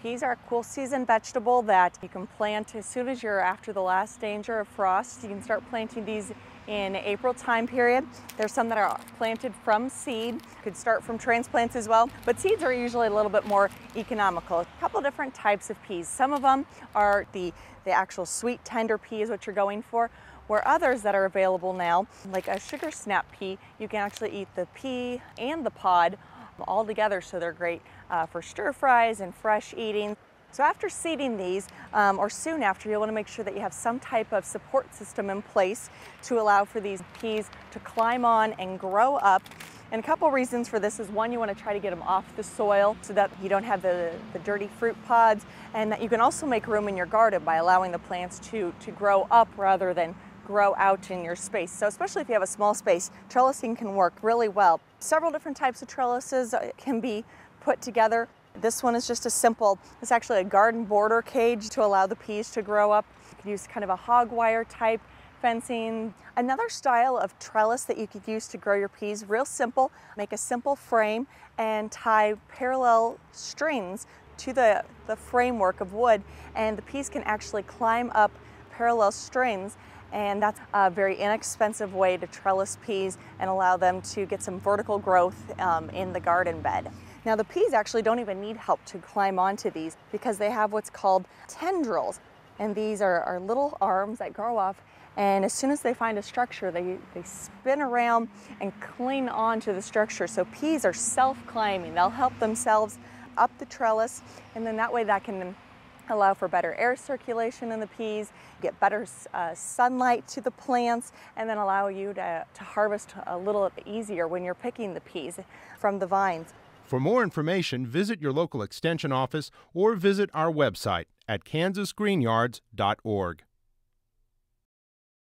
Peas are a cool season vegetable that you can plant as soon as you're after the last danger of frost. You can start planting these in April time period. There's some that are planted from seed. You could start from transplants as well, but seeds are usually a little bit more economical. A couple different types of peas. Some of them are the actual sweet tender pea is what you're going for, where others that are available now, like a sugar snap pea, you can actually eat the pea and the pod all together, so they're great for stir fries and fresh eating. So after seeding these, or soon after, you'll want to make sure that you have some type of support system in place to allow for these peas to climb on and grow up. And a couple reasons for this is, one, you want to try to get them off the soil so that you don't have the dirty fruit pods, and that you can also make room in your garden by allowing the plants to grow up rather than grow out in your space. So especially if you have a small space, trellising can work really well. Several different types of trellises can be put together. This one is just a simple, it's actually a garden border cage to allow the peas to grow up. You could use kind of a hog wire type fencing. Another style of trellis that you could use to grow your peas, real simple, make a simple frame and tie parallel strings to the framework of wood, and the peas can actually climb up parallel strings, and that's a very inexpensive way to trellis peas and allow them to get some vertical growth in the garden bed. Now the peas actually don't even need help to climb onto these because they have what's called tendrils, and these are little arms that grow off, and as soon as they find a structure, they spin around and cling onto the structure. So peas are self-climbing. They'll help themselves up the trellis, and then that way that can allow for better air circulation in the peas, get better sunlight to the plants, and then allow you to harvest a little bit easier when you're picking the peas from the vines. For more information, visit your local extension office or visit our website at kansasgreenyards.org.